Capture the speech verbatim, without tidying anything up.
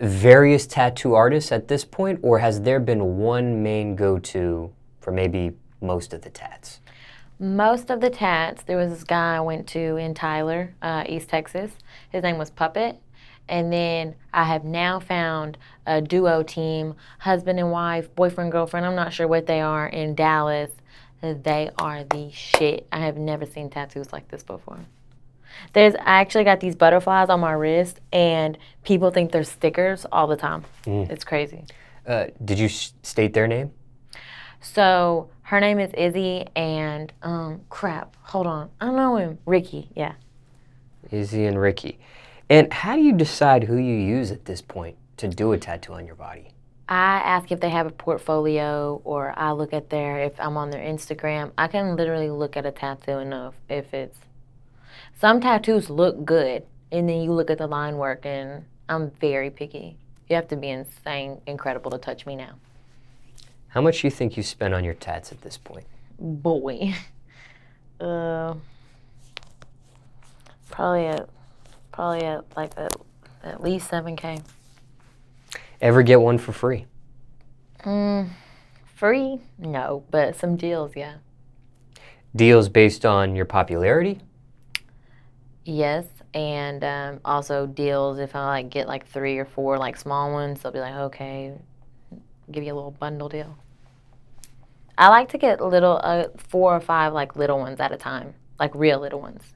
various tattoo artists at this point, or has there been one main go-to for maybe most of the tats? Most of the tats, there was this guy I went to in Tyler, uh, East Texas. His name was Puppet. And then I have now found a duo team, husband and wife, boyfriend, girlfriend, I'm not sure what they are, in Dallas. They are the shit. I have never seen tattoos like this before. There's, I actually got these butterflies on my wrist, and people think they're stickers all the time. Mm. It's crazy. Uh, did you state their name? So her name is Izzy, and um, crap, hold on. I know him. Ricky, yeah. Izzy and Ricky. And how do you decide who you use at this point to do a tattoo on your body? I ask if they have a portfolio, or I look at their, if I'm on their Instagram. I can literally look at a tattoo and know if, if it's, some tattoos look good, and then you look at the line work, and I'm very picky. You have to be insane, incredible to touch me now. How much do you think you spent on your tats at this point? Boy. uh, probably at, probably at like a, at least seven K. Ever get one for free? Mm, free? No, but some deals, yeah. Deals based on your popularity? Yes, and um, also deals, if I like get like three or four like small ones, they'll be like, okay, give you a little bundle deal. I like to get little, uh, four or five like little ones at a time, like real little ones.